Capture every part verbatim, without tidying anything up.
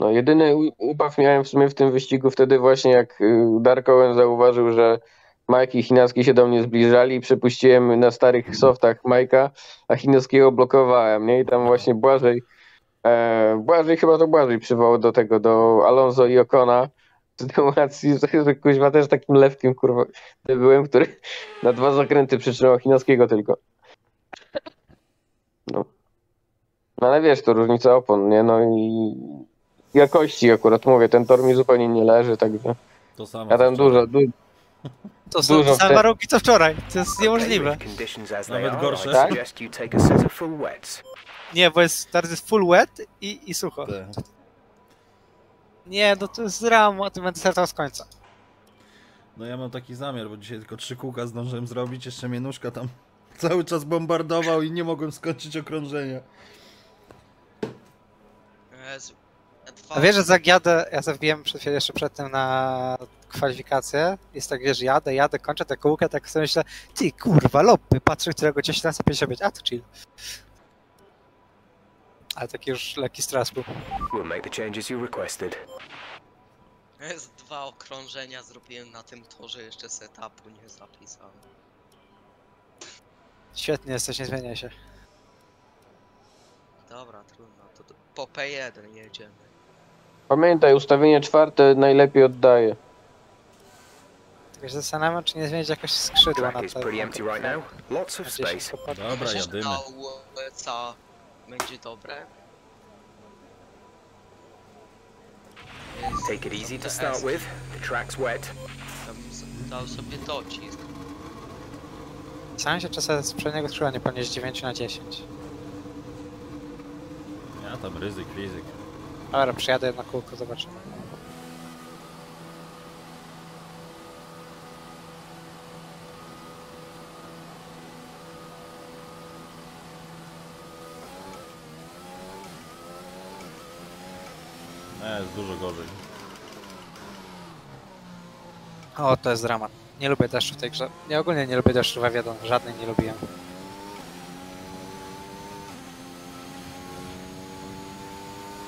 No jedyny ubaw miałem w sumie w tym wyścigu wtedy właśnie, jak Darkołem zauważył, że Majk i Chinaski się do mnie zbliżali i przepuściłem na starych softach Majka, a Chinaskiego blokowałem, nie? I tam właśnie Błażej, e, Błażej chyba to Błażej przywołał do tego, do Alonso i Okona. W sytuacji, że kuźwa też takim lewkiem kurwa byłem, który na dwa zakręty przytrzymał Chinaskiego tylko. No. No ale wiesz, to różnica opon, nie? No i... jakości akurat mówię, ten tor mi zupełnie nie leży, także to samo ja tam dużo, du to są dużo same warunki co wczoraj, to jest niemożliwe. Nawet gorsze. Tak? Nie, bo jest teraz jest full wet i, i sucho. Te. Nie, no to jest drama, to będę startował z końca. No ja mam taki zamiar, bo dzisiaj tylko trzy kółka zdążyłem zrobić, jeszcze mnie nóżka tam cały czas bombardował i nie mogłem skończyć okrążenia. Jezu. A wiesz, że jak jadę, ja zabiłem jeszcze przed tym na kwalifikację, jest tak, wiesz, jadę, jadę, kończę tę kółkę, tak sobie myślę, ty kurwa, lopy, patrzę, którego cię się być, a to chill. Ale taki już lekki stres był. Jest dwa okrążenia, zrobiłem na tym torze, jeszcze setupu nie zapisałem. Świetnie jesteś, nie zmienia się. Dobra, trudno, to po P jeden jedziemy. Pamiętaj, ustawienie czwarte najlepiej oddaje. Tylko się zastanawiam, czy nie zmienić jakoś skrzydła na to. Dobra, jadymy. Co będzie dobre. Take it easy to start with. The track's wet. Dał sobie docisk. Sam się czasem z przedniego skrzydła nie ponieść dziewięć na dziesięć. Ja tam ryzyk, ryzyk. Dobra, przyjadę na kółko, zobaczymy. Nie, jest dużo gorzej. O, to jest dramat. Nie lubię deszczu w tej grze. Ja ogólnie nie lubię deszczu w F jeden, żadnej nie lubiłem.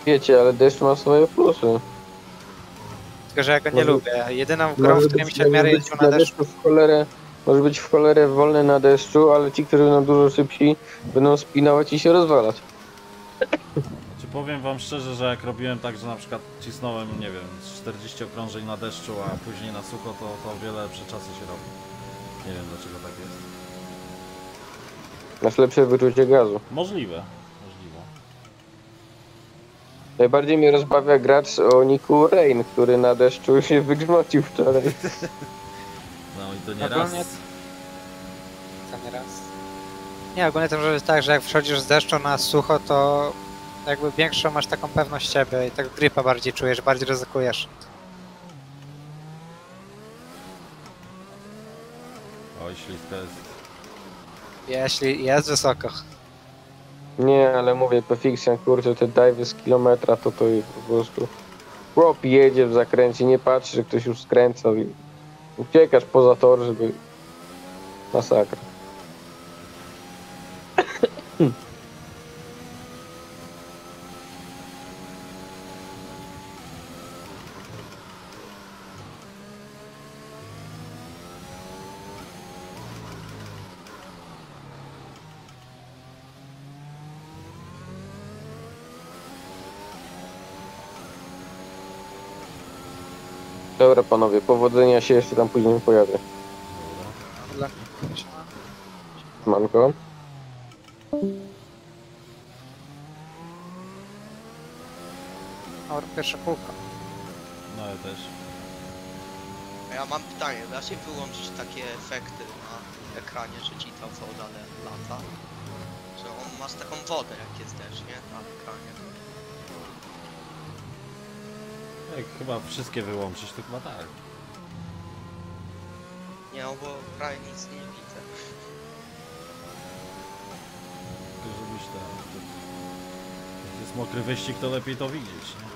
Wiecie, ale deszcz ma swoje plusy. Tylko, że ja go nie może, lubię. Jedyną grą, w której mi się w miarę jeździł na deszczu. deszczu w cholerę, może być w cholerę wolny na deszczu, ale ci, którzy będą dużo szybsi, będą spinować i się rozwalać. Znaczy, powiem wam szczerze, że jak robiłem tak, że na przykład cisnąłem, nie wiem, czterdzieści okrążeń na deszczu, a później na sucho, to, to wiele lepsze czasy się robi. Nie wiem, dlaczego tak jest. Masz lepsze wyczucie gazu. Możliwe. Najbardziej mnie rozbawia gracz o niku Rain, który na deszczu się wygrzmocił wczoraj. No i to nie ogólnie... raz. To nie raz. Nie, ogólnie to może być tak, że jak wchodzisz z deszczu na sucho, to jakby większą masz taką pewność siebie i tak gripa bardziej czujesz, bardziej ryzykujesz. O, jeśli to jest... Jeśli jest wysoko. Nie, ale mówię, Perfection, kurczę, te dive'y z kilometra, to to jest po prostu... Chłop jedzie w zakręcie, nie patrzy, że ktoś już skręca. Uciekasz poza tor, żeby... Masakra. Dobra panowie, powodzenia, się jeszcze tam później pojadę. Manko. Dobra, pierwsza kółka. No ja też. Ja mam pytanie, da się wyłączyć takie efekty na ekranie, że ci tam woda lata? Że on ma taką wodę, jak jest też, nie? Na ekranie. Jak chyba wszystkie wyłączyć, to chyba tak. Nie, bo prawie nic nie widzę. Tylko żebyś tam... Jak jest mokry wyścig, to lepiej to widzieć, nie?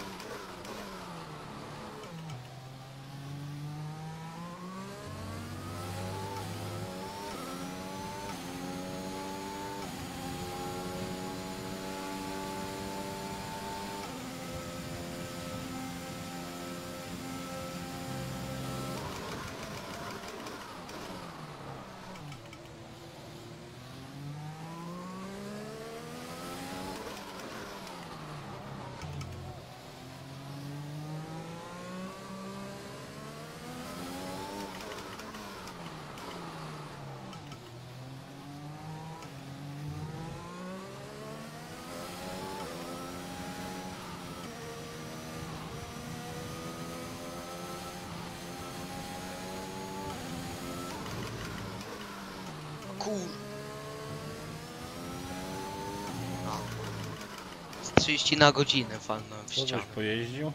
trzydzieści na godzinę walnąłem w ścianę. Co pojeździł?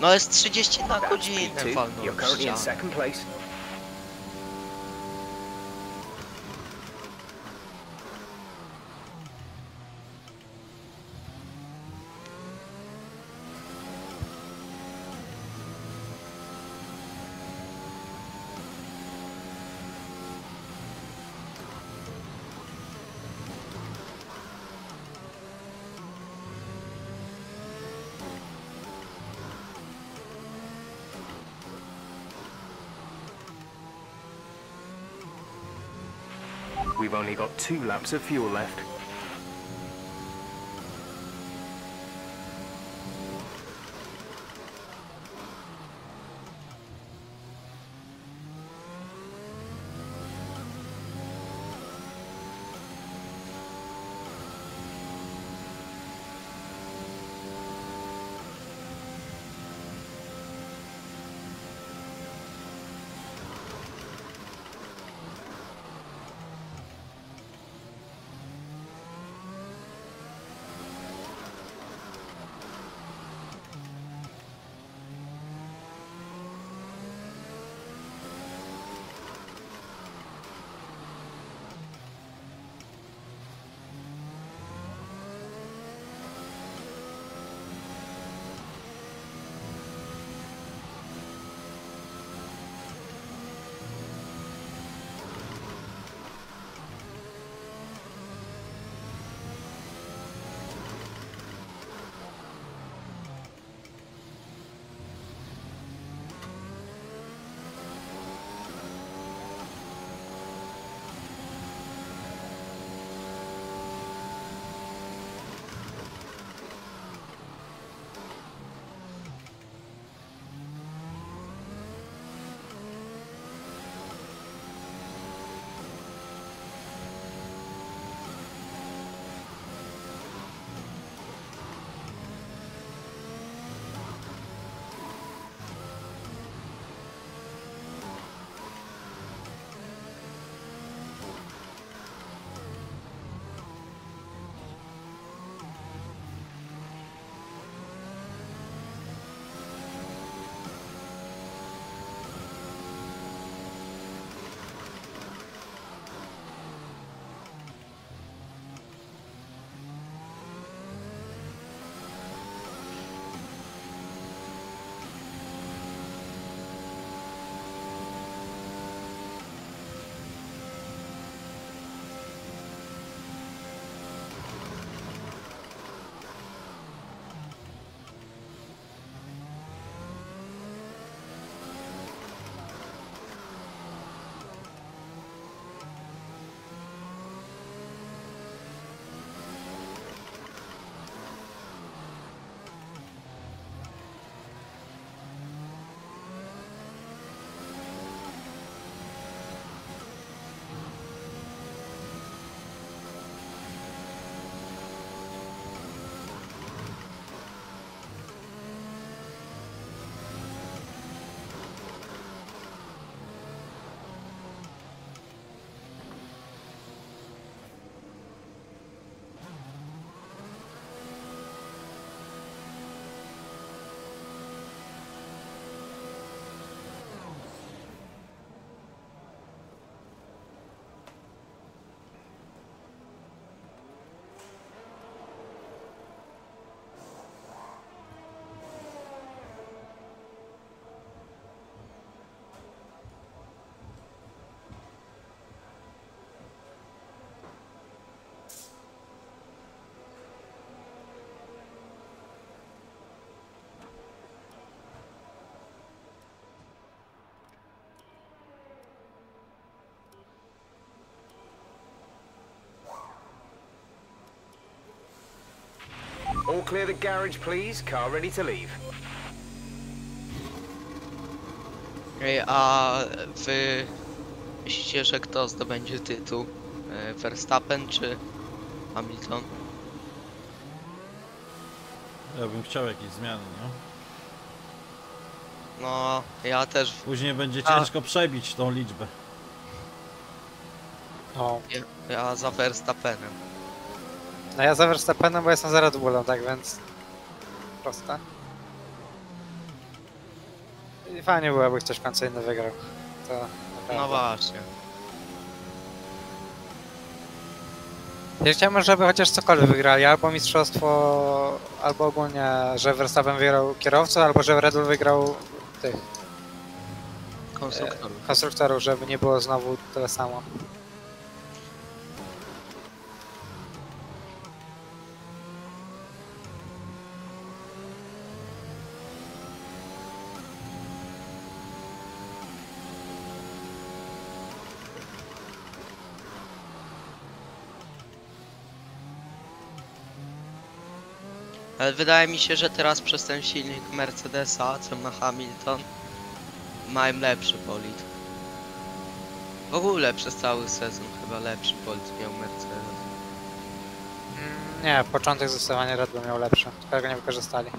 No jest trzydzieści na godzinę walnąłem w ścianę. We've only got two laps of fuel left. all clear the garage, please. Car ready to leave. Okay, a wy myślicie, że kto zdobędzie tytuł? Verstappen czy Hamilton? Ja bym chciał jakieś zmiany, no. No, ja też. Później będzie ciężko a... przebić tą liczbę. No. Ja, ja za Verstappenem. No ja za Verstappenem, bo jestem za Red Bullem, tak więc... Proste. I fajnie byłoby, ktoś w końcu inny wygrał. To naprawdę... No właśnie. Ja chciałbym, żeby chociaż cokolwiek wygrali, albo mistrzostwo, albo ogólnie, że Verstappen wygrał kierowców, albo że Red Bull wygrał tych... Konstruktorów. E, konstruktorów, żeby nie było znowu tyle samo. Ale wydaje mi się, że teraz przez ten silnik Mercedesa, co na Hamilton, mają lepszy bolid. W ogóle przez cały sezon chyba lepszy bolid miał Mercedes. Mm, nie, początek zdecydowanie Red Bull miał lepszy, którego nie wykorzystali.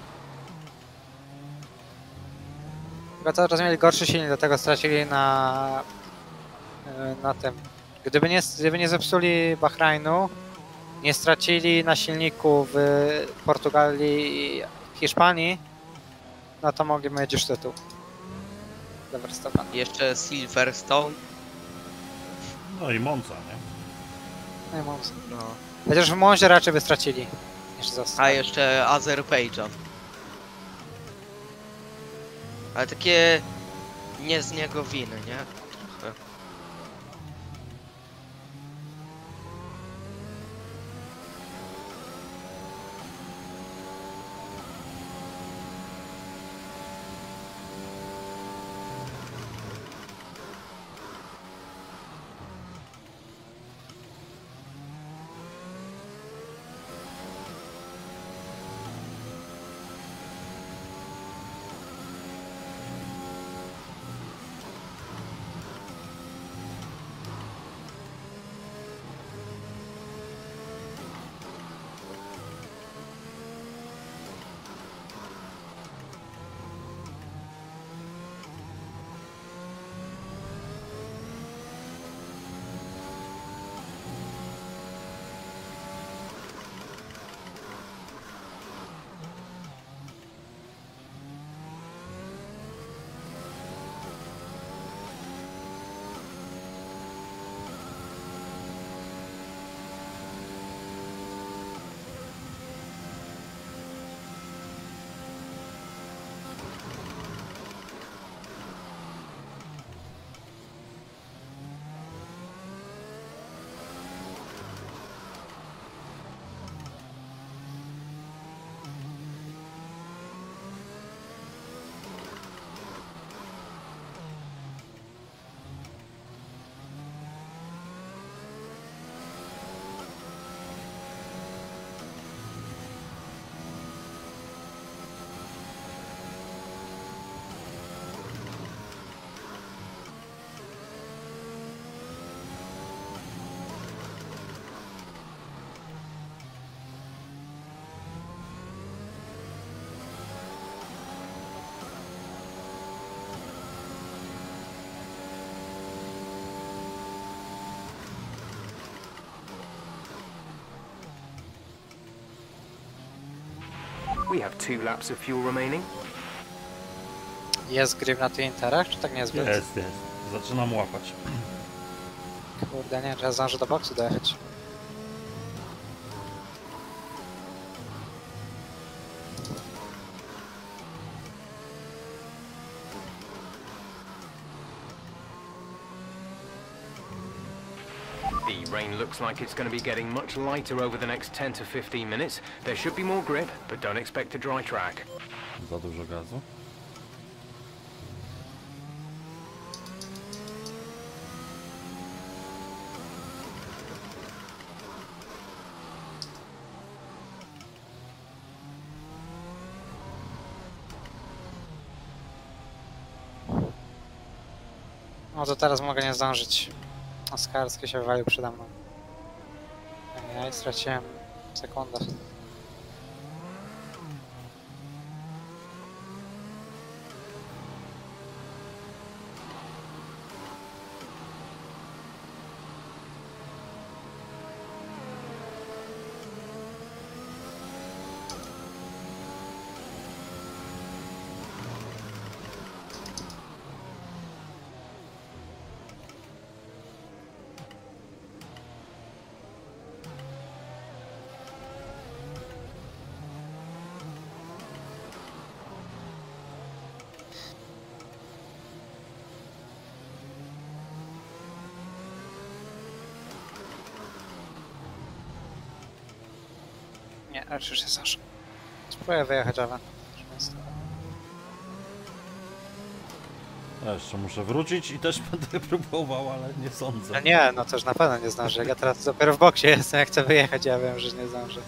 Tylko cały czas mieli gorszy silnik, dlatego stracili na... na tym. Gdyby nie, gdyby nie zepsuli Bahrajnu, nie stracili na silniku w Portugalii i Hiszpanii, no to mogliby mieć już tytuł. Jeszcze Silverstone. No i Monza, nie? No i Monza. No. Chociaż w Monzie raczej by stracili. Jeszcze A jeszcze Azerbejdżan. Ale takie nie z niego winy, nie? Trochę. We have two laps of fuel remaining. Jest gryw na tych interach, czy tak niezbyt? Jest, jest. Zaczynam łapać. Kurde, nie, trzeba zdążyć do boksu dojechać. Looks like it's going to be getting much lighter over the next ten to fifteen minutes. There should be more grip, but don't expect a dry track. Za dużo gazu. No to teraz mogę nie zdążyć. Oskarskie się wywalił przede mną. Ja i straciłem sekundę. Nie, raczej już jest aż. Spróbuję wyjechać, ale... Ja jeszcze muszę wrócić i też będę próbował, ale nie sądzę. No nie, no też na pewno nie zdążę. Ja teraz dopiero w boksie jestem, jak chcę wyjechać, ja wiem, że nie zdążę.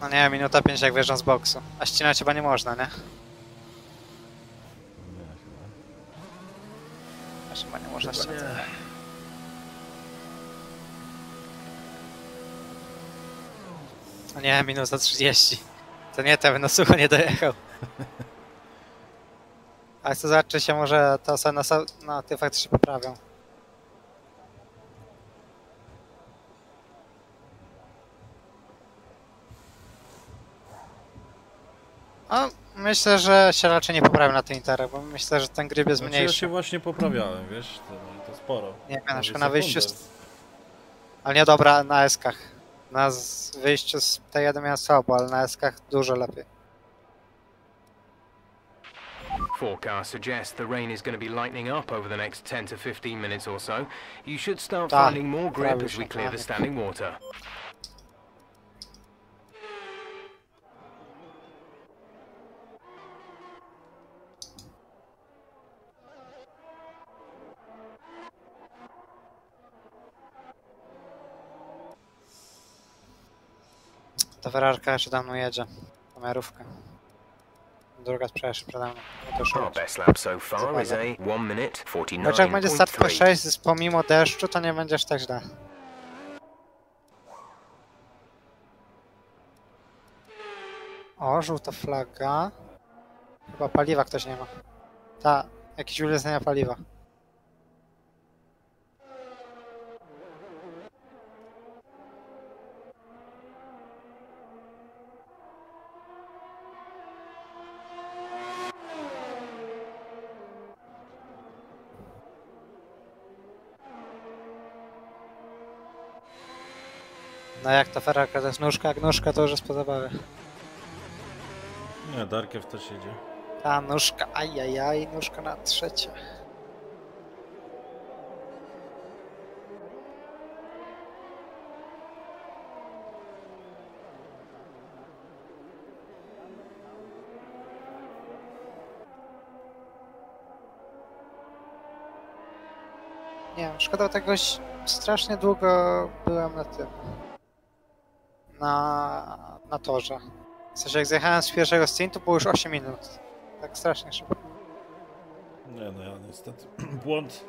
No nie, minuta pięć jak wjeżdżam z boksu. A ścinać chyba nie można, nie? Chyba nie można ściągnąć. No nie, minus za trzydzieści. To nie, ten na sucho nie dojechał. Ale chcę zobaczyć, czy się może ta osoba na, na tych faktycznie się poprawią. O, myślę, że się raczej nie poprawię na tym interach, bo myślę, że ten gryb jest znaczy, mniejszy. Ja się właśnie poprawiałem, wiesz, to, to sporo. Nie, na przykład na wyjściu z... Ale nie, dobra, na eskach. Na z... wyjściu z T jeden miałem słabo, ale na eskach dużo lepiej. Forecast suggests the rain is going to be lightening up over the next ten to fifteen minutes or so. You should start finding more grip as we clear the standing water. Ta ferrarka jeszcze tam jedzie, kamerówkę. Druga sprzedaje się przede mną. Znaczy jak będzie start po sześć pomimo deszczu, to nie będziesz tak źle. O, żółta flaga. Chyba paliwa ktoś nie ma. Ta, jakieś ulecenia paliwa. No jak ta ferrarka, to jest nóżka, jak nóżka to już jest po zabawie. Nie, Darkew też jedzie. Ta nóżka, ajajaj, nóżka na trzecie. Nie wiem, szkoda tego, strasznie długo byłem na tym. Na, na torze. W sensie jak zjechałem z pierwszego stintu, było już osiem minut. Tak strasznie szybko. Nie no, ja niestety błąd.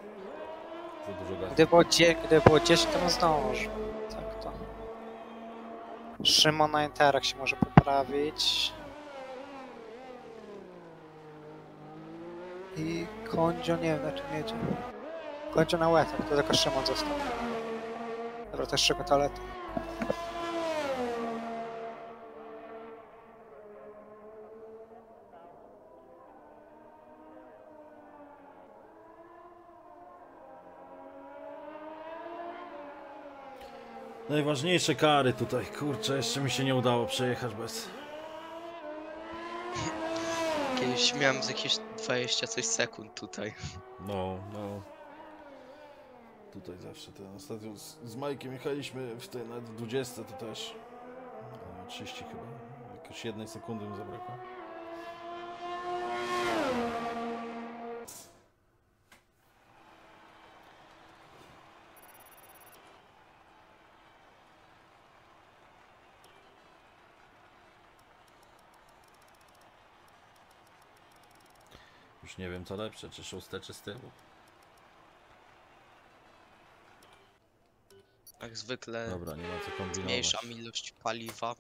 Za dużo gazu. Gdy było, gdy było dziesięć, to zdążył. Tak to. Szymon na interach się może poprawić. I Kondzio, nie wiem na czym jedzie. Kondzio na łetach, to tylko Szymon został. Dobra, też szybko toalety. Najważniejsze kary tutaj, kurczę, jeszcze mi się nie udało przejechać bez. Kiedyś miałem z jakieś dwadzieścia coś sekund tutaj. No, no. Tutaj zawsze ten. Ostatnio z, z Majkiem jechaliśmy w tej nawet dwudziestce, to też trzydzieści chyba. Jakoś jednej sekundy mi zabrakło. Już nie wiem co lepsze, czy szóste, czy z tyłu. Jak zwykle. Dobra, nie ma co kombinować. Mniejszam ilość paliwa.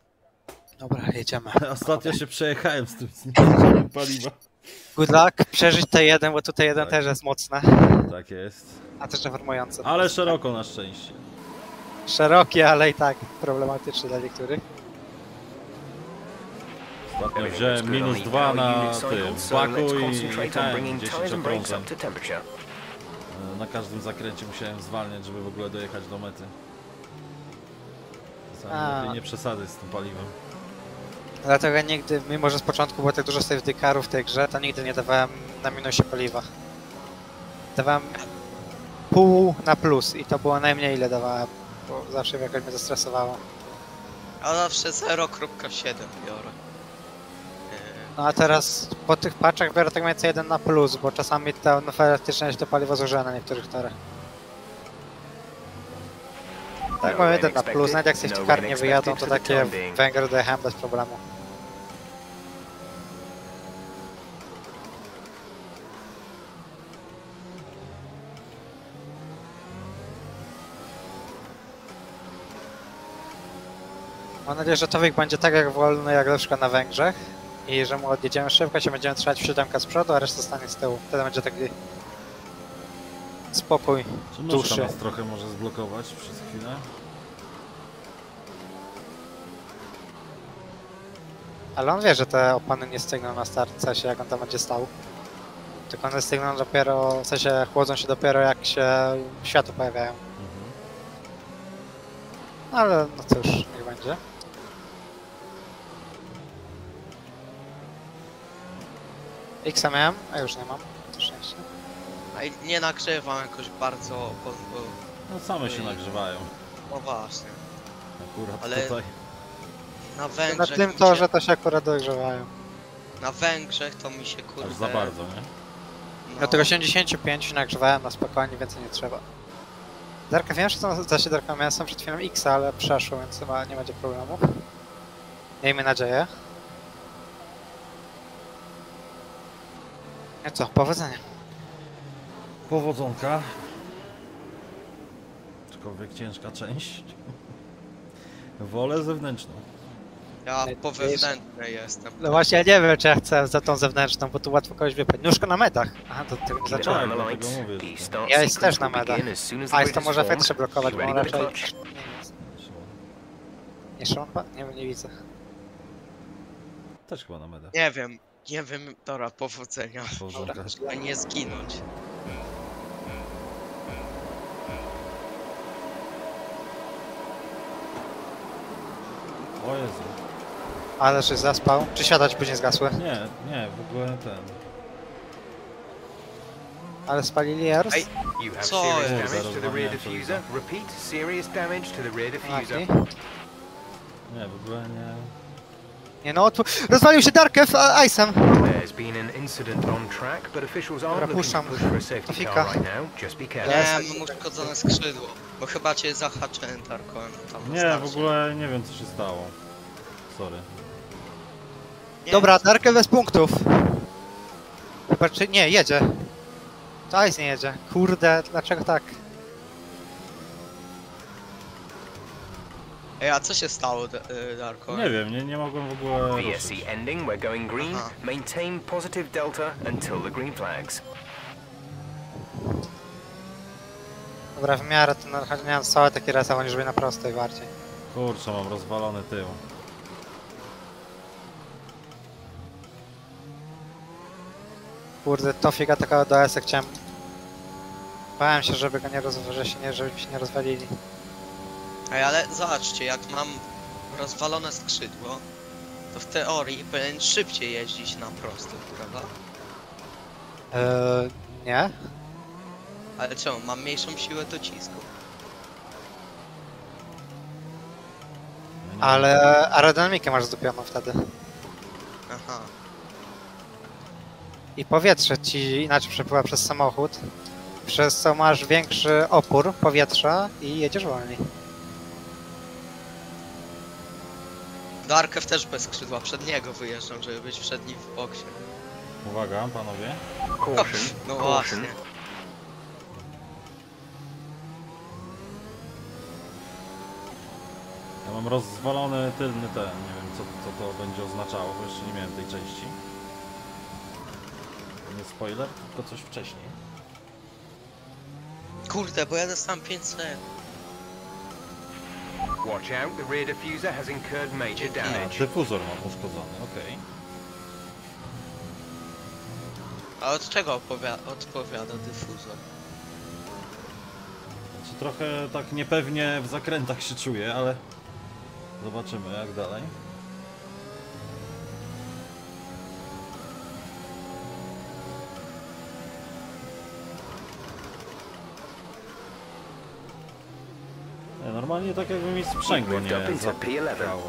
Dobra, jedziemy. Ostatnio się przejechałem z tym zmniejszeniem paliwa. Good luck, przeżyć te jeden, bo tutaj jeden tak. Też jest mocne. Tak jest. A też deformujące. Ale szeroko na szczęście. Szerokie, ale i tak problematyczne dla niektórych. Ostatnio wziąłem minus dwa na tym baku i ten dziesięć procent. Na każdym zakręcie musiałem zwalniać, żeby w ogóle dojechać do mety. Czasami nie przesadzać z tym paliwem. Dlatego nigdy, mimo że z początku było tak dużo safety carów w tej grze, to nigdy nie dawałem na minusie paliwa. Dawałem pół na plus i to było najmniej ile dawałem, bo zawsze jakoś mnie zestresowało. A zawsze zero przecinek siedem biorę. No a teraz po tych paczach biorę tak więcej jeden na plus, bo czasami to no, faktycznie się to paliwo zużywa na niektórych torach. Tak, mam jeden na plus, nawet jak safety car nie wyjadą, to takie Węgry dojechałem bez problemu. Mam nadzieję, że Towik będzie tak jak wolny, jak na przykład na Węgrzech. I że mu odjedziemy szybko, się będziemy trzymać w siódemkę z przodu, a reszta stanie z tyłu. Wtedy będzie taki spokój. Czy można nas trochę może zblokować przez chwilę? Ale on wie, że te opony nie stygną na start, w sensie jak on tam będzie stał. Tylko one stygną dopiero, w sensie chłodzą się dopiero jak się światło pojawiają. Mhm. Ale no cóż, niech będzie. X-a miałem, a już nie mam, to szczęście. A nie nagrzewam jakoś bardzo, bo... bo no same i... się nagrzewają. No właśnie. Akurat ale tutaj. Na Węgrzech... Na tym torze się... to się akurat dogrzewają. Na Węgrzech to mi się kurde... Aż za bardzo, nie? No. Do tego osiemdziesiąt pięć nagrzewałem na spokojnie, więcej nie trzeba. Darka, wiem, że to za się Darka miałem sam przed chwilą X, ale przeszło, więc chyba nie będzie problemu. Miejmy nadzieję. No co, powodzenia. Powodzonka. Aczkolwiek ciężka część. Wolę zewnętrzną. Ja po wewnętrznej jestem. No właśnie, ja nie wiem, czy ja chcę za tą zewnętrzną, bo tu łatwo kogoś wypadnie. Nóżko na metach. Aha, to tego nie zacząłem. Ja jest też na metach. A jest to może F trzy blokować, bo on raczej... Nie, Szonpa? Nie wiem, nie widzę. Też chyba na metach. Nie wiem. Nie wiem, dobra, powodzenia, a nie zginąć. O Jezu. Ale się zaspał? Czy siadać później zgasły? Nie, nie, w ogóle ten. Ale spalili Ars? Co? Nie, w ogóle nie. Nie no, tu rozwalił się Darkew Aisem. Dobra, puszczam. Fika. Ja mam uszkodzone skrzydło, bo chyba cię zahaczyłem Darkołem. Nie, w ogóle nie wiem co się stało. Sorry. Nie. Dobra, Darkew bez punktów. Chyba czy... nie, jedzie. To Ais nie jedzie. Kurde, dlaczego tak? Ej, a co się stało, Darko? Nie wiem, nie, nie mogłem w ogóle ruszyć. Dobra, w miarę to na razie miałem całe takie resa, oni żeby na prostej bardziej. Kurczę, mam rozwalony tył. Kurde, to figa taka do S-a chciałem... Bałem się, żeby go nie rozważyli, się nie, żeby się nie rozwalili. Ej, ale zobaczcie, jak mam rozwalone skrzydło, to w teorii powinien szybciej jeździć na prostym, prawda? Eee, nie. Ale czemu? Mam mniejszą siłę docisku. Ale aerodynamikę masz zdupioną wtedy. Aha. I powietrze ci inaczej przepływa przez samochód, przez co masz większy opór powietrza i jedziesz wolniej. Darkew też bez skrzydła przedniego wyjeżdżam, żeby być przedni w boksie. Uwaga, panowie. Caution, no caution. Właśnie. Ja mam rozwalony tylny ten, nie wiem co, co to będzie oznaczało, bo jeszcze nie miałem tej części. To nie spoiler, tylko coś wcześniej. Kurde, bo ja dostałem pięć C. Watch out, the rear diffuser has incurred major damage. Dyfuzor mam uszkodzony, okej. Okay. A od czego odpowiada dyfuzor? Znaczy, trochę tak niepewnie w zakrętach się czuję, ale zobaczymy jak dalej. Nie, normalnie tak jakby mi sprzęgło nie zapierało.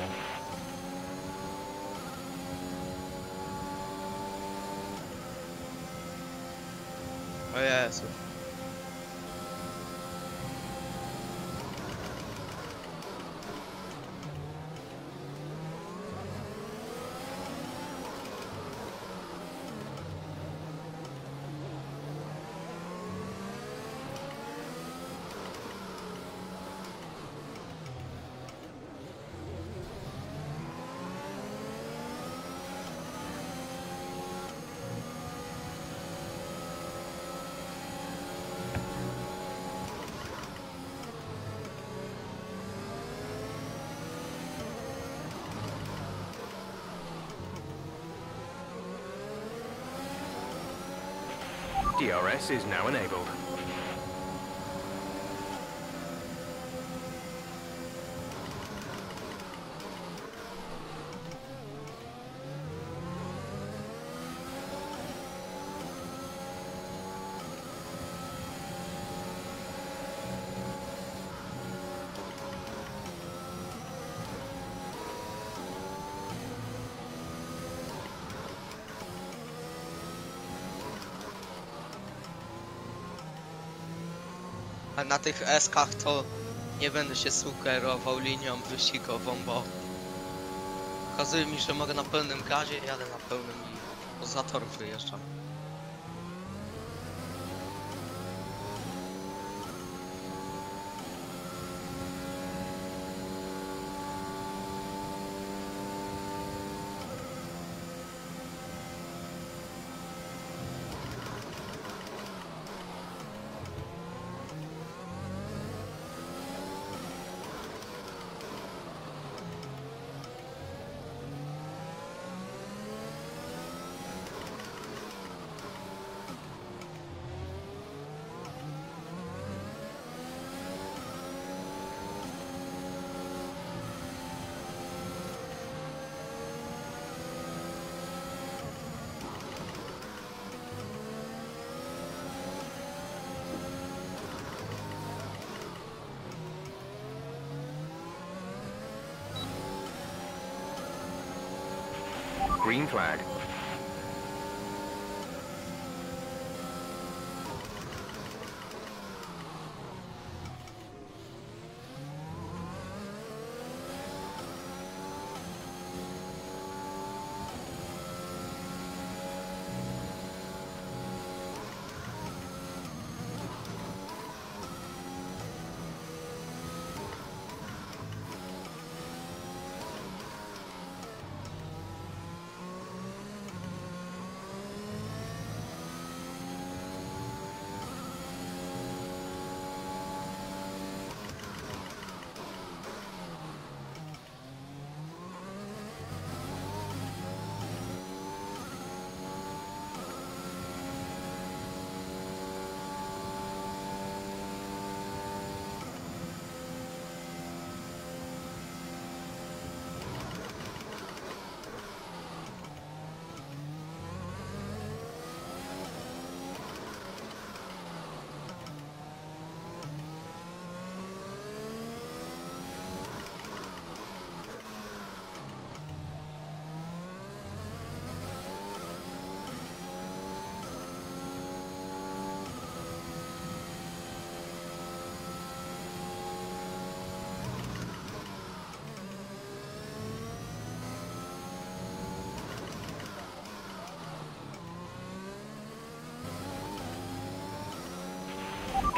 O Jezu. D R S is now enabled. A na tych eskach to nie będę się sugerował linią wyścigową, bo okazuje mi, że mogę na pełnym gazie, jadę na pełnym i poza tor wyjeżdżam. Green flag.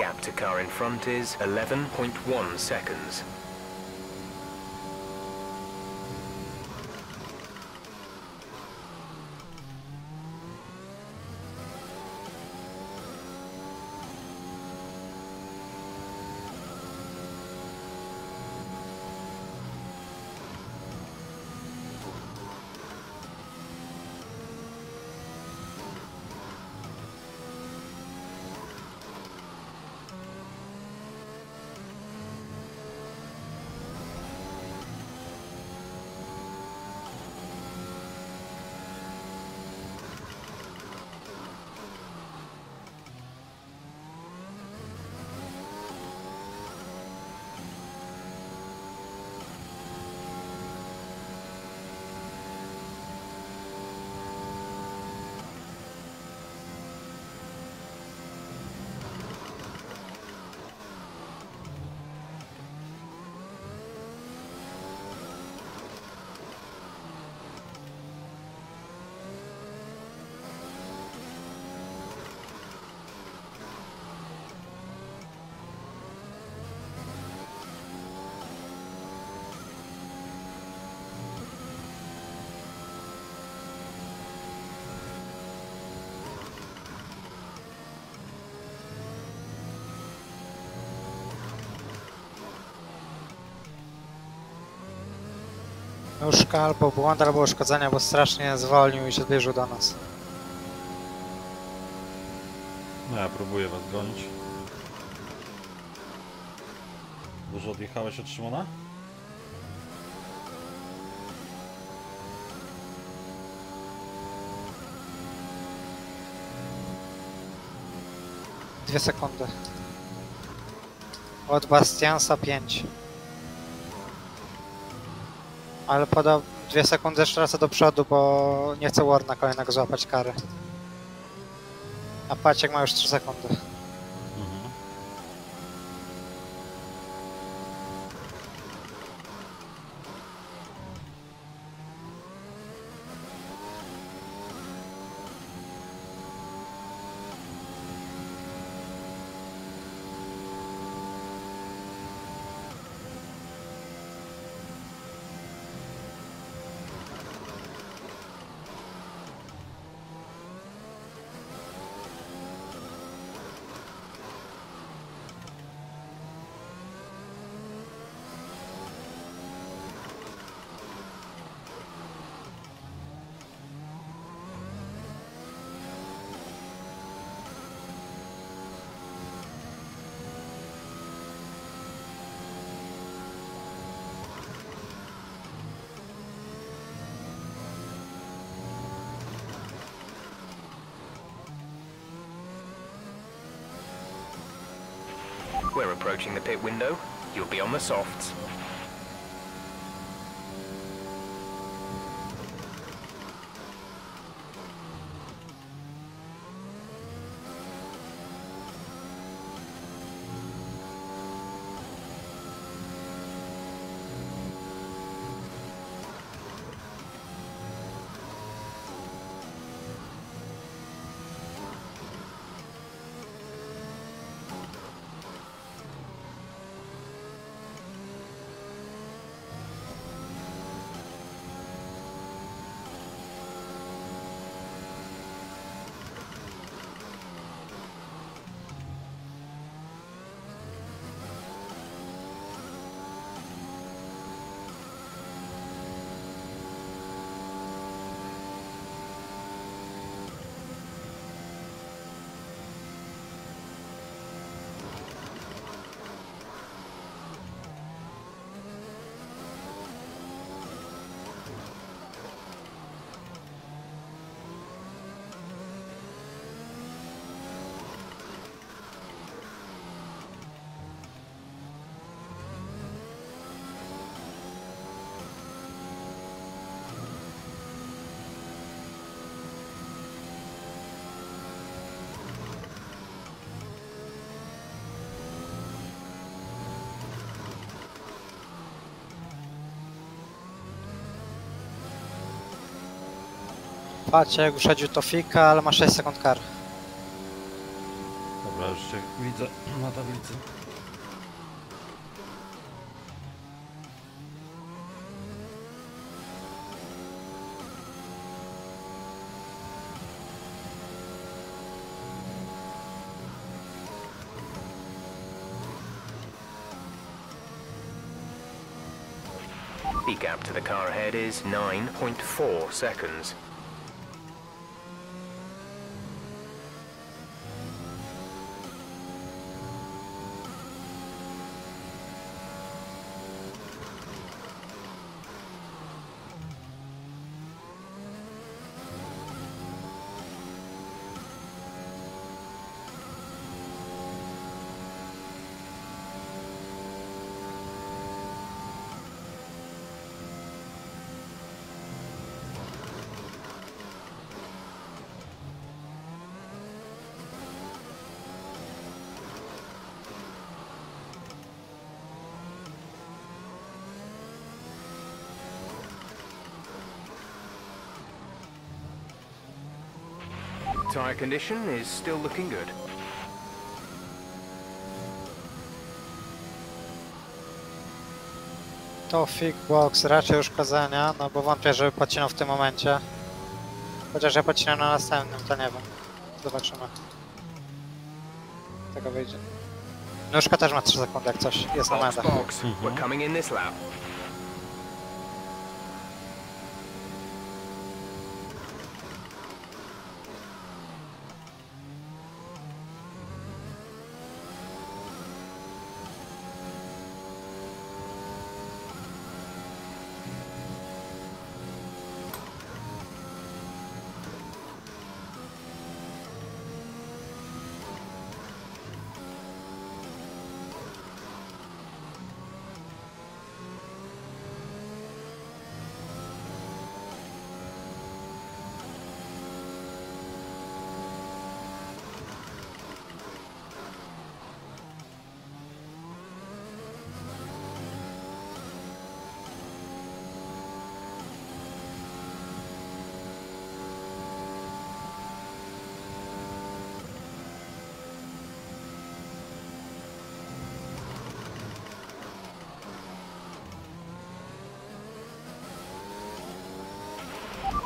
gap to car in front is eleven point one seconds. Nóżka albo błąd, albo uszkodzenia, bo strasznie zwolnił i się zbliżył do nas. No ja próbuję was gonić. Dużo odjechałeś od Szymona? Dwie sekundy. Od Bastiansa pięć. Ale podał dwie sekundy jeszcze raz do przodu, bo nie chce Warna kolejnego złapać kary. A Paciek ma już trzy sekundy. Mhm. We're approaching the pit window. You'll be on the softs. Patrz, jak uszadził Tofika, ale ma sześć sekund kar. Dobra, już się widzę na tablicy. The gap to the car ahead is nine point four seconds. Tire condition is still looking good. To figbox raczej już kazania, no bo wątpię, żeby podcinał w tym momencie. Chociaż ja podcinam na następnym, to nie wiem. Zobaczymy. Tego wyjdzie. Nóżka też ma trzy sekundy, jak coś jest na medach.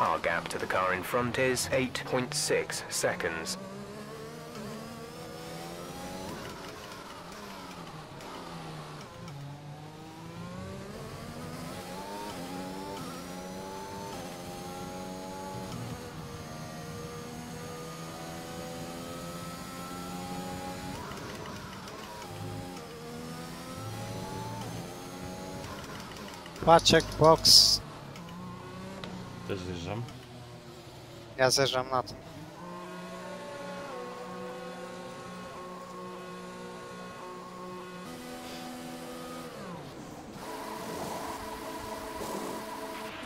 Our gap to the car in front is eight point six seconds. Paciek box. Też zjeżdżam. Ja zjeżdżam na to.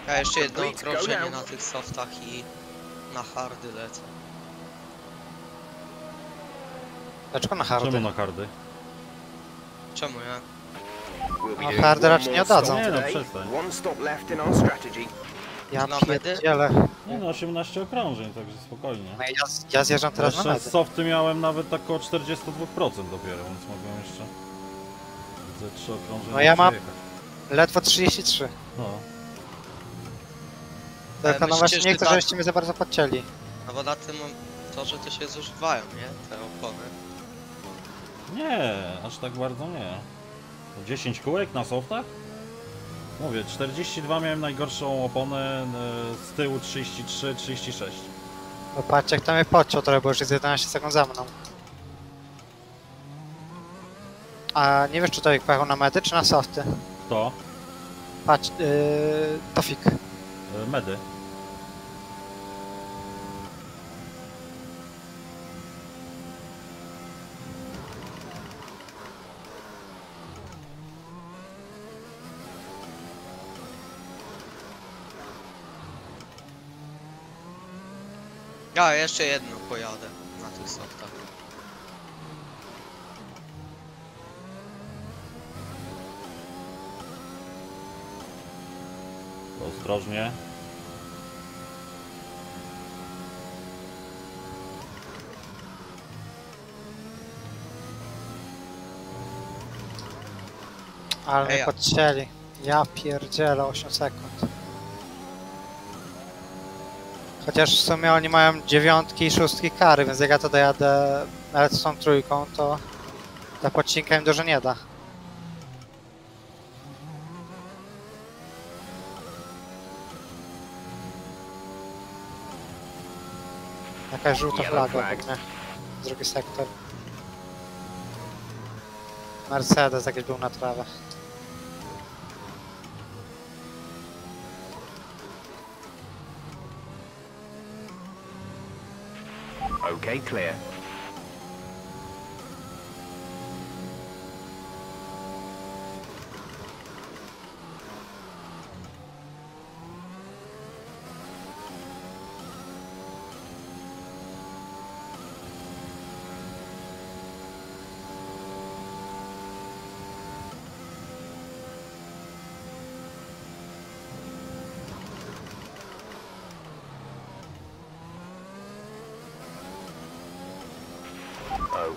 Ja jeszcze jedno okrążenie na tych softach i na hardy lecę. Dlaczego na hardy? Czemu na hardy? Czemu ja? No hardy raczej nie oddadzą. Nie no, przestań. Ja na pierdzielę. Nie no, osiemnaście okrążeń, także spokojnie. No ja, ja zjeżdżam teraz jeszcze na medy. Softy miałem nawet tak około czterdzieści dwa procent dopiero, więc mogłem jeszcze ze trzy okrążenia. No ja mam ledwo trzydzieści trzy. No. Tylko no właśnie nie chcę, tak... żebyście mnie za bardzo podcięli. No bo na tym torze to się zużywają, nie? Te opony. Nie, aż tak bardzo nie. dziesięć kółek na softach? Mówię, czterdzieści dwa miałem najgorszą oponę, z tyłu trzydzieści trzy, trzydzieści sześć. No patrzcie, jak to mnie podciął trochę, bo już jest jedenaście sekund za mną. A nie wiesz, czy Tofik pojechał na medy, czy na softy? Kto? Patrz, yy, Tofik. Yy, medy. Ja jeszcze jedno pojadę na tych softach. Ostrożnie. Ale mnie podcięli. Ja pierdzielę, osiem sekund. Chociaż w sumie oni mają dziewiątki i szóstki kary, więc jak ja to dojadę nawet z tą trójką, to ta podcinka im dużo nie da. Jakaś żółta flaga od mnie. Drugi sektor. Mercedes jakiś był na trawę. Okay, clear.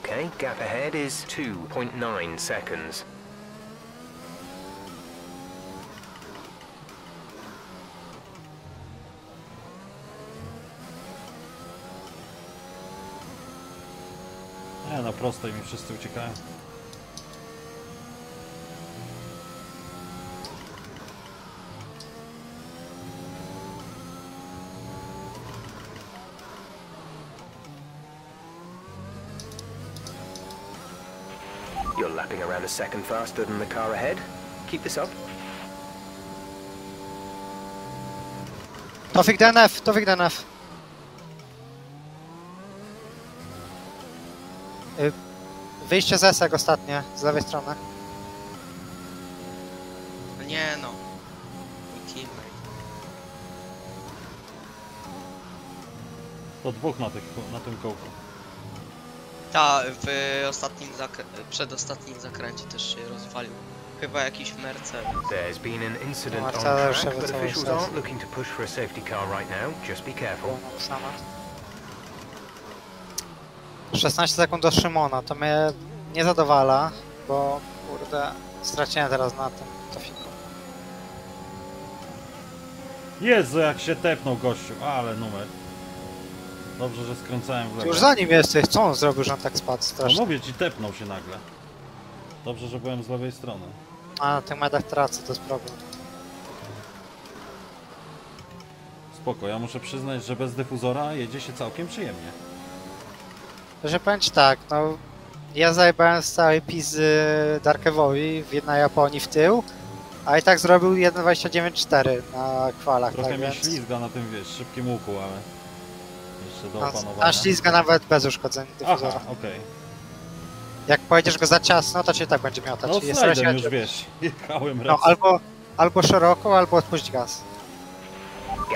Okay, gap ahead is two point nine seconds. Nie, na prostej mi wszyscy uciekają. Around a second faster than the car ahead. Keep this up. Tofik D N F, Tofik D N F. Wyjście z Esek ostatnie, z lewej strony. Nie no. To dwóch na, tych, na tym kołku. Ta, w ostatnim zakr przedostatnim zakręcie też się rozwalił. Chyba jakiś Mercedes. There's been an incident on track, but officials aren't looking to push for a safety car right now. Just be careful. szesnaście sekund do Szymona, to mnie nie zadowala, bo kurde, straciłem teraz na tym tofiku. Jezu, jak się tepnął gościu, ale numer. Dobrze, że skręcałem w lewo. Już za nim jesteś, co on zrobił, że on tak spadł strasznie? No mówię ci, tepnął się nagle. Dobrze, że byłem z lewej strony. A, na tych medach tracę, to jest problem. Spoko, ja muszę przyznać, że bez dyfuzora jedzie się całkiem przyjemnie. Proszę powiedzieć tak, no... Ja zajebałem z całej pizzy Darkewowi w jednej Japonii w tył, a i tak zrobił jeden dwadzieścia dziewięć cztery na kwalach. Trochę tak mnie więc... ślizga na tym, wiesz, szybkim łuku, ale... A, a ślizga nawet bez uszkodzeń dyfuzora. Aha, okay. Jak pojedziesz go za ciasno, to cię tak będzie miotać. No, slajdem już wiesz, jechałem no, albo, albo szeroko, albo odpuść gaz.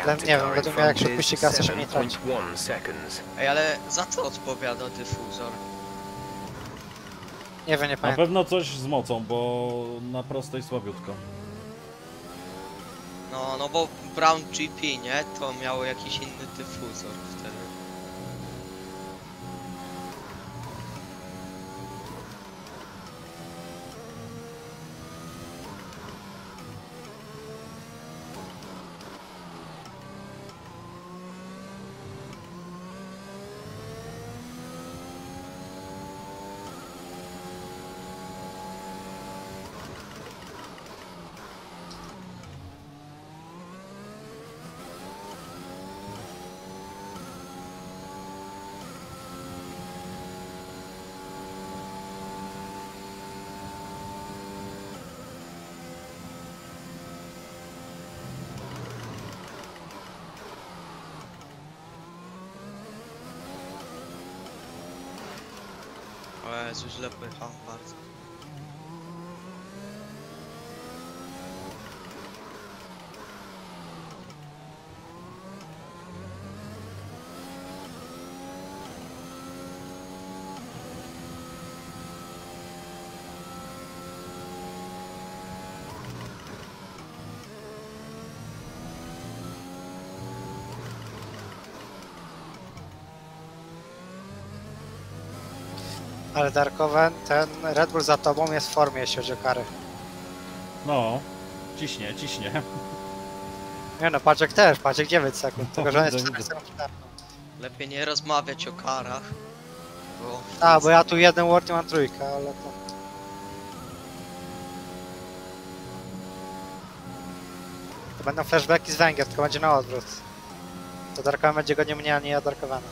Ale nie wiem, według mnie jak się odpuści gaz, to się nie traci. Ej, ale za co odpowiada dyfuzor? Nie wiem, nie pamiętam. Na pewno coś z mocą, bo na prostej słabiutko. No, no bo Brown G P, nie? To miało jakiś inny dyfuzor wtedy. Jezu, źle pojechał bardzo. Ale Darkowen, ten Red Bull za tobą jest w formie, jeśli chodzi o kary. No, ciśnie, ciśnie. Nie no, Paciek też, Paciek dziewięć sekund, tylko że on jest cztery sekundy. Lepiej nie rozmawiać o karach. Bo... A, bo ja tu jeden word i mam trójkę, ale to... To będą flashbacki z Węgier, tylko będzie na odwrót. To Darkołem będzie go nie mnie, ani ja Darkowana.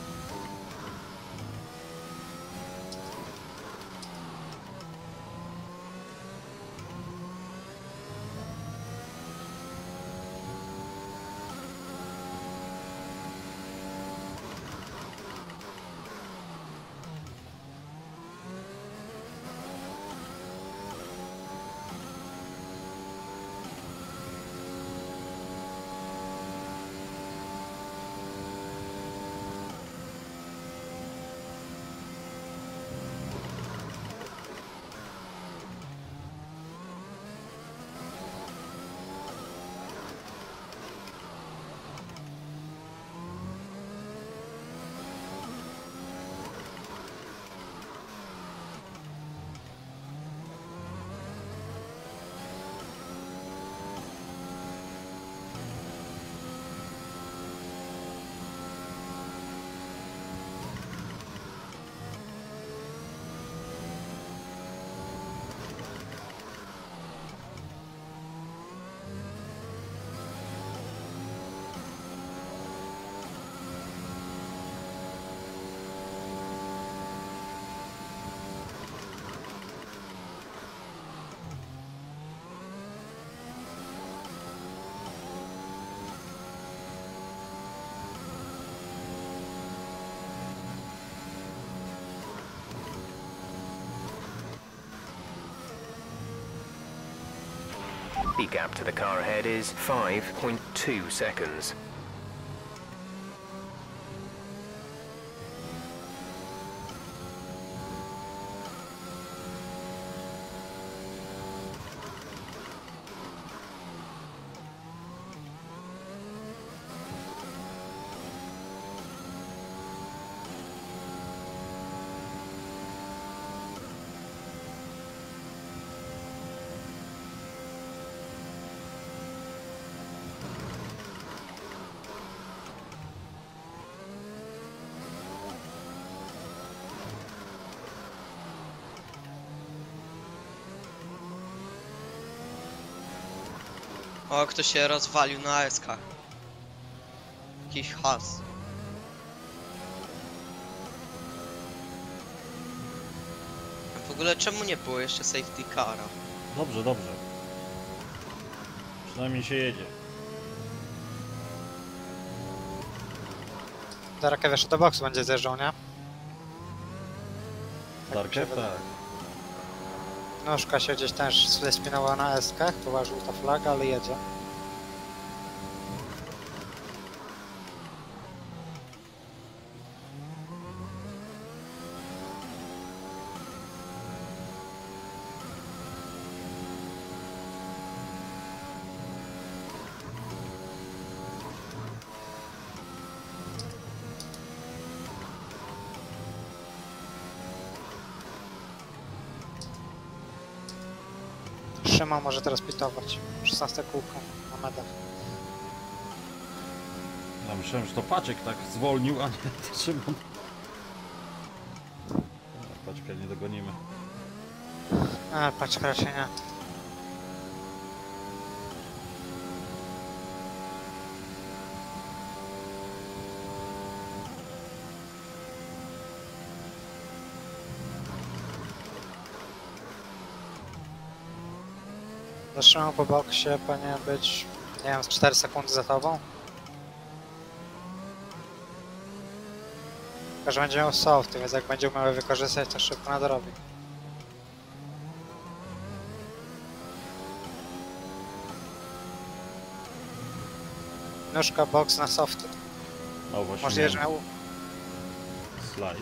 The gap to the car ahead is five point two seconds. O, kto się rozwalił na eskach. Jakiś has. W ogóle czemu nie było jeszcze safety cara? Dobrze, dobrze. Przynajmniej się jedzie. Darkev jeszcze do boksu będzie zjeżdżał, nie? Tak Darkev, tak. Nóżka się gdzieś też spinała na eskach, była żółta flaga, ale jedzie. Trzyma może teraz pitować. szesnaste kółko na medach. Ja myślałem, że to Paciek tak zwolnił, a nie Szymon. Paczka nie dogonimy. A, Paczek raczej nie. Zatrzymał po boksie, powinien być, nie wiem, z cztery sekundy za tobą. Tylko że będzie miał soft, więc jak będzie umiał wykorzystać, to szybko nadrobi. Nóżka, boks na softy. O, właśnie. Możliwe, że miał... Slide.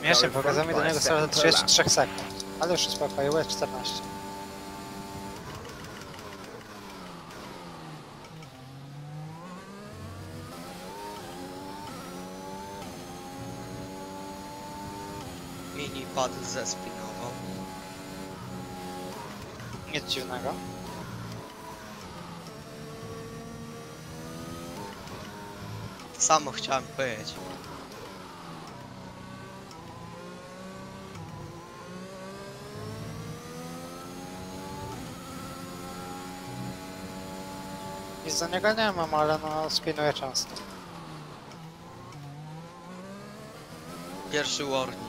Śmiesznie, pokazał mi do niego stronę trzydzieści trzy sekund, ale już uspokoiło, jest czternaście. Minipad zespinował. Nic dziwnego. Samo chciałem być. Nic do niego nie mam, ale no spinuję często. Pierwszy warning.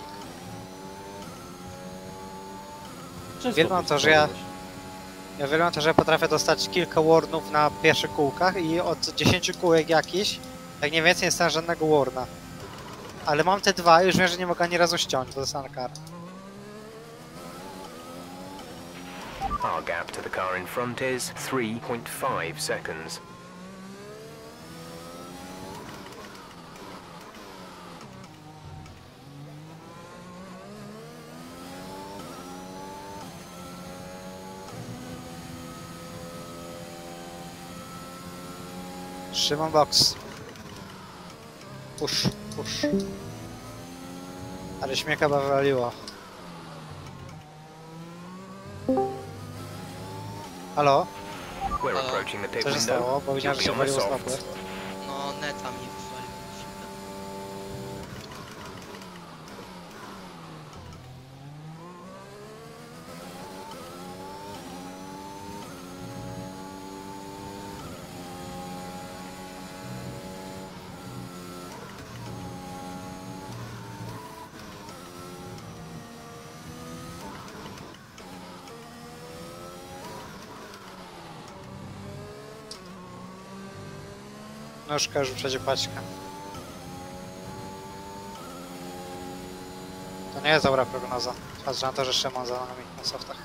Wielbiam to, że ja... Ja wielbiam to, że potrafię dostać kilka warnów na pierwszych kółkach i od dziesięciu kółek jakiś, tak nie więcej nie stałem żadnego warna. Ale mam te dwa i już wiem, że nie mogę ani razu ściąć, bo dostanę karę. Our gap to the car in front is three point five seconds. Szymon box. Push, push. Ale śmieka wywaliło. Halo? Halo? Co się stało? Bo widziałem, że się wywaliło z napły. No, neta mi wywaliło. Nóżka już przejdzie paćka. To nie jest dobra prognoza. Patrz na to, że Szymon za nami na softach.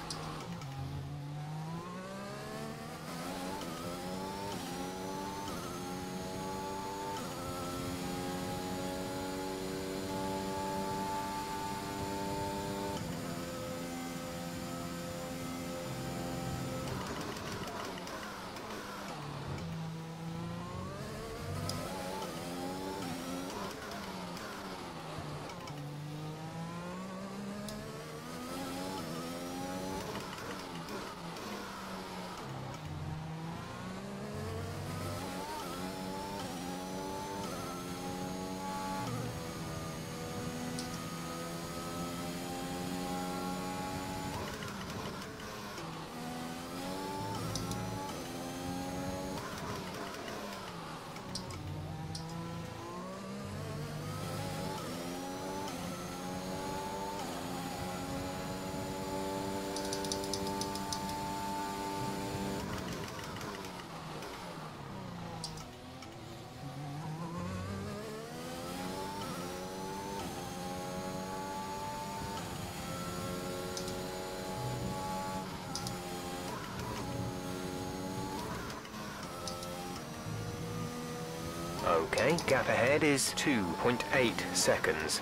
Okay, gap ahead is two point eight seconds.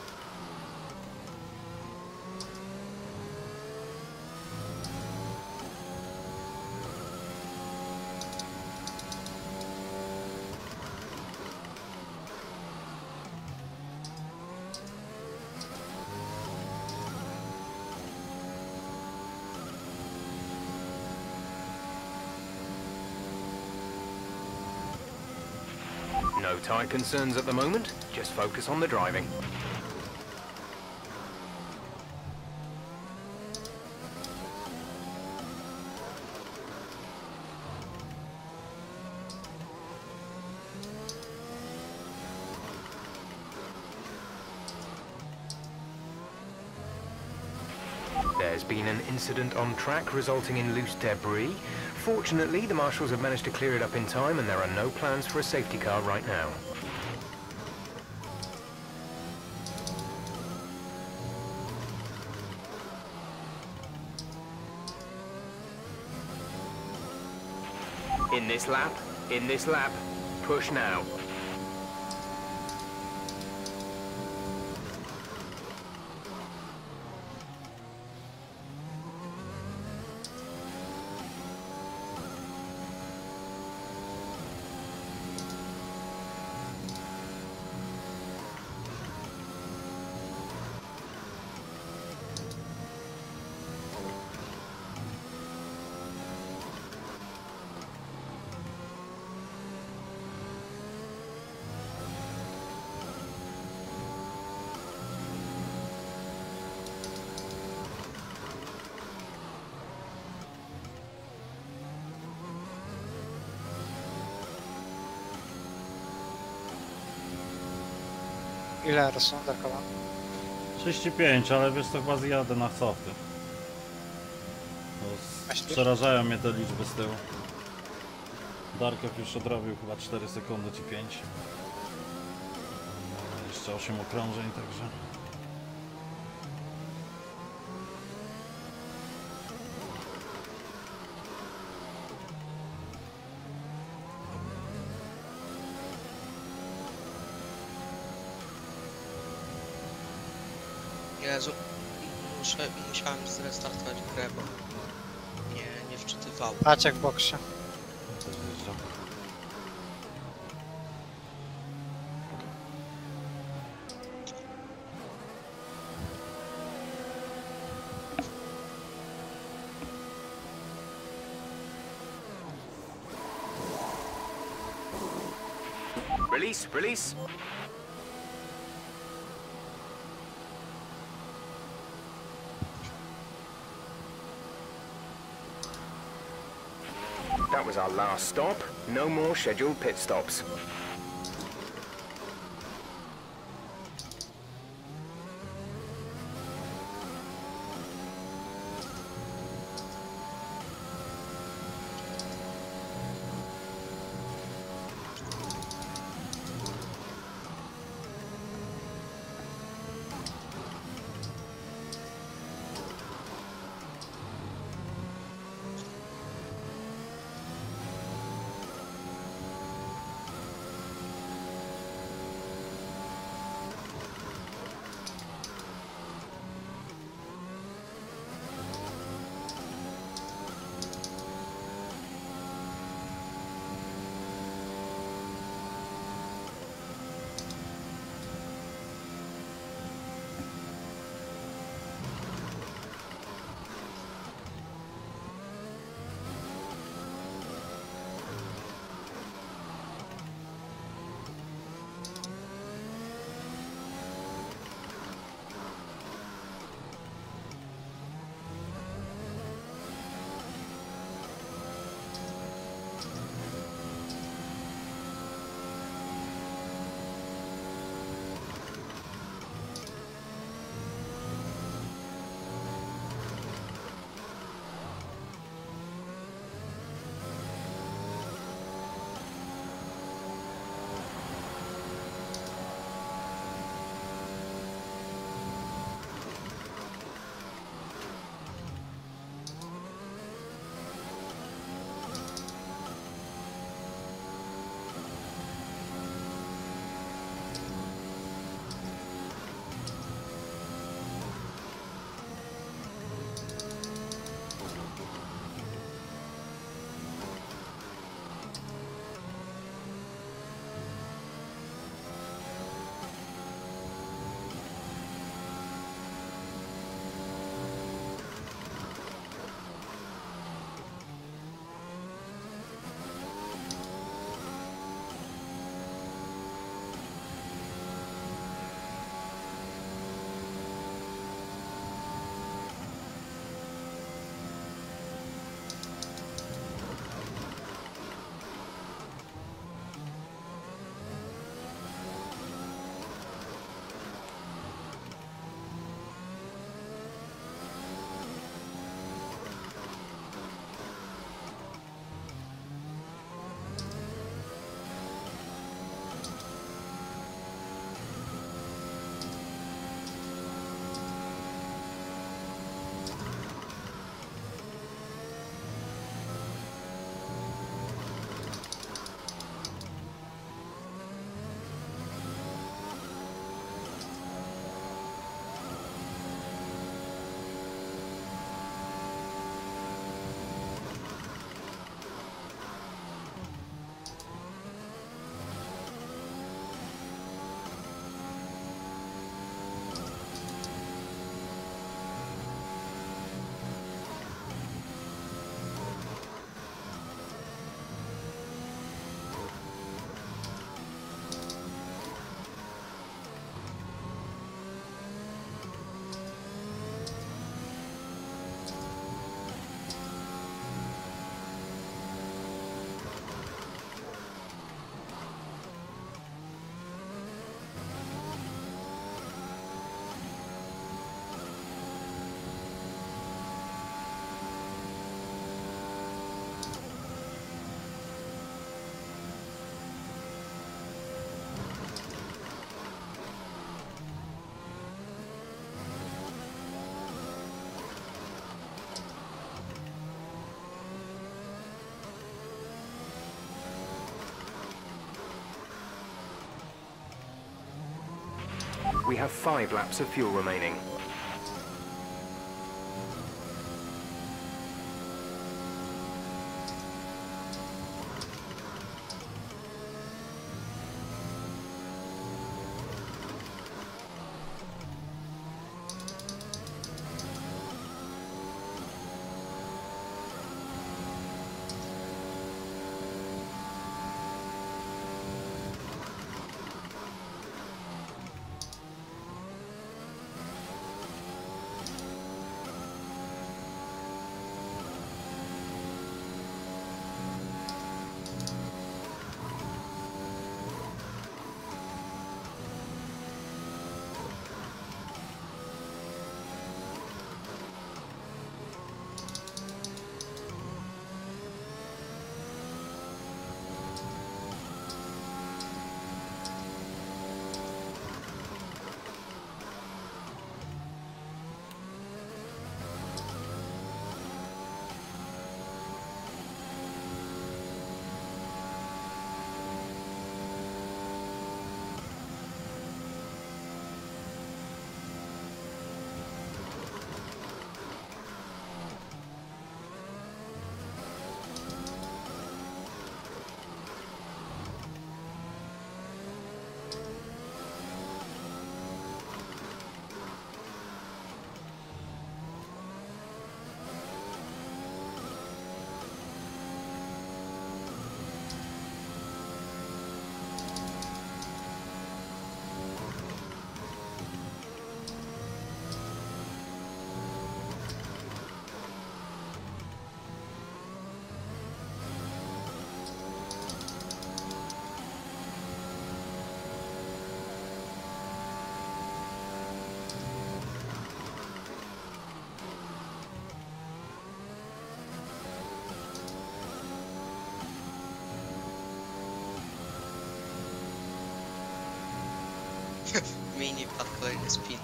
No tyre concerns at the moment, just focus on the driving. There's been an incident on track resulting in loose debris. Fortunately, the marshals have managed to clear it up in time and there are no plans for a safety car right now. In this lap, in this lap, push now. Ile to są Darkowa? trzydzieści pięć, ale wiesz co, chyba zjadę na cofy. Przerażają mnie te liczby z tyłu. Darkew już odrobił chyba cztery sekundy czy pięć. Jeszcze osiem okrążeń, także... Jezu, muszę, musiałem zrestartować grę, bo nie, nie wczytywało. Paciek w boksie. Release, release. That was our last stop. No more scheduled pit stops. We have five laps of fuel remaining. Minipad, kolejny spin.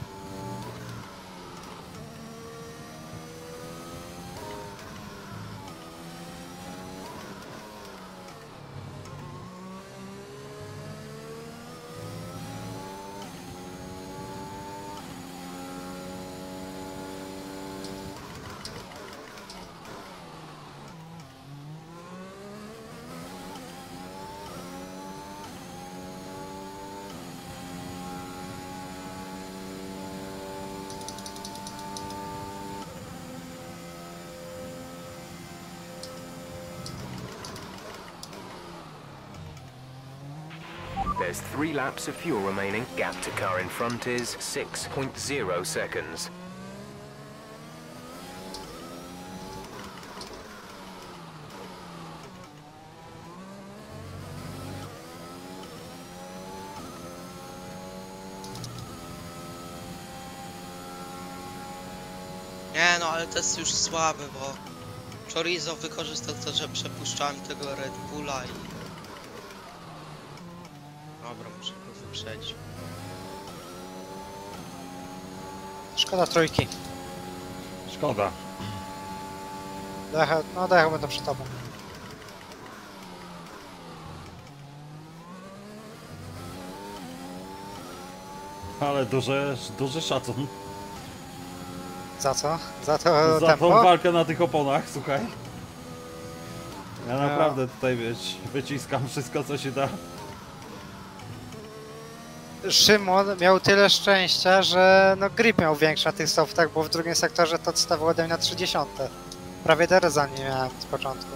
There's three laps of fuel remaining. Gap to car in front is six point zero seconds. Nie no, ale to jest już słabe, bo Chorizo wykorzystał to, że przepuszczałem tego Red Bulla i... Szkoda trójki. Szkoda. Dechę, no dechę będę przy tobą. Ale duży, duży szacun. Za co? Za to Za tempo? Tą walkę na tych oponach, słuchaj. Ja no. naprawdę tutaj wiesz, wyciskam wszystko co się da. Szymon miał tyle szczęścia, że no grip miał większy na tych softach, bo w drugim sektorze to odstawało ode mnie na trzydzieści. Prawie dereza nie miałem z początku.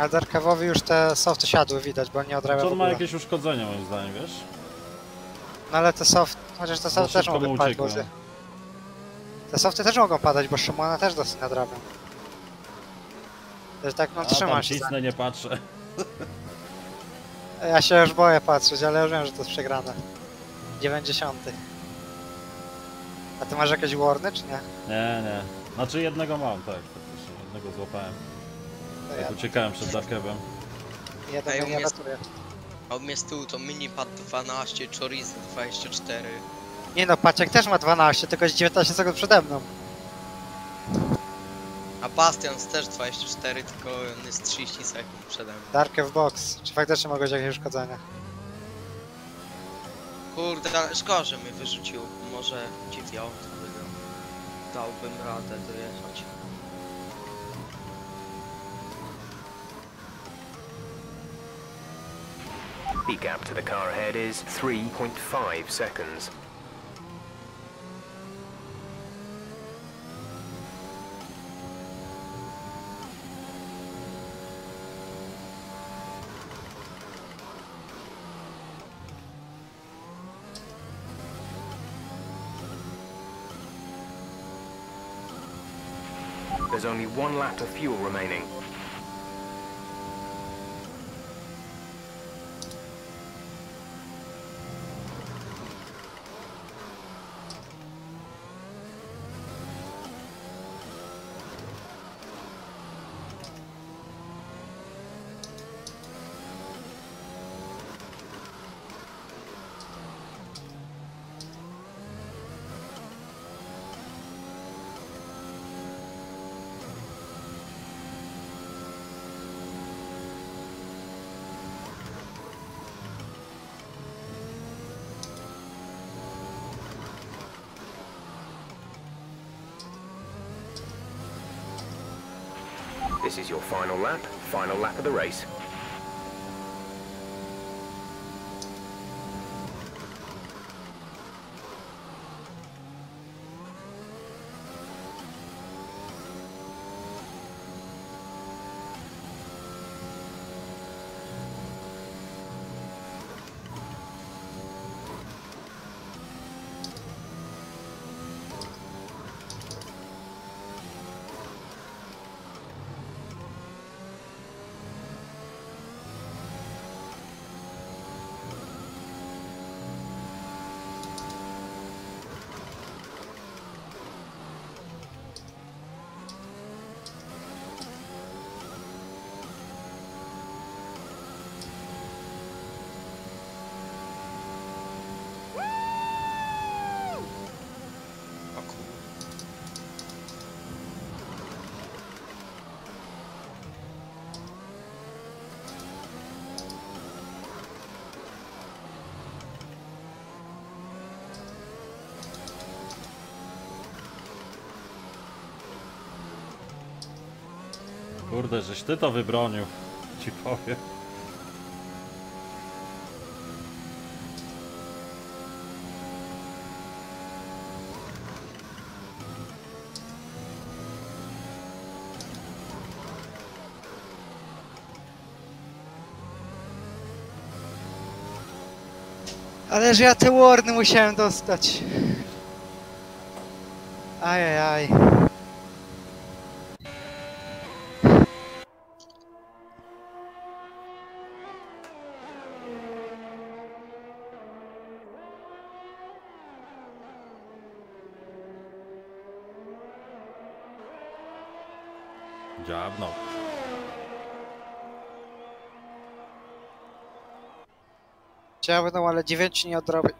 A Darkewowi już te softy siadły widać, bo nie odrabia. To ma jakieś uszkodzenia moim zdaniem, wiesz? No ale te soft, chociaż te softy też mogą padać, bo... Te softy też mogą padać, bo Szymona też dosyć nadrabia. Też tak no trzyma się. Ja nie patrzę. Ja się już boję patrzeć, ale już wiem, że to jest przegrane. dziewięćdziesiąt. A ty masz jakieś warny, czy nie? Nie, nie. Znaczy jednego mam, tak. Jednego złapałem. Tak, uciekałem przed Darkewem. Jeden ja mnie ratuje. A u mnie z tyłu to Minipad dwanaście, Chorizo dwadzieścia cztery. Nie no, Paciek też ma dwanaście, tylko jest dziewiętnaście sekund przede mną. A Bastian też dwadzieścia cztery, tylko on jest trzydzieści sekund przede mną. Darkev box, czy faktycznie mogę jakieś uszkodzenia? Kurde, szkoda, że mnie wyrzucił. Może dziwnie auto by dałbym radę dojechać. The gap to the car ahead is three point five seconds. There's only one lap of fuel remaining. This is your final lap, final lap of the race. Kurde, żeś ty to wybronił, ci powiem. Ależ ja te warny musiałem dostać. Ajajaj. Aj, aj. Dziabno. Dziabno, ale dziewięć nie odrobię.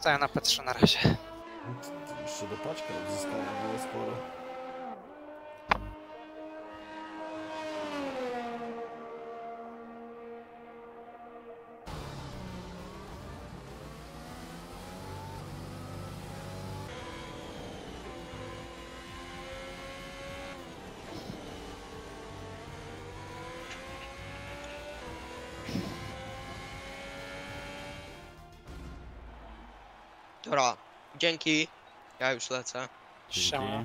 Co ja na patrzę na razie? Jeszcze do paczka zostało było sporo. Dobra, dzięki. Ja już lecę. Siema.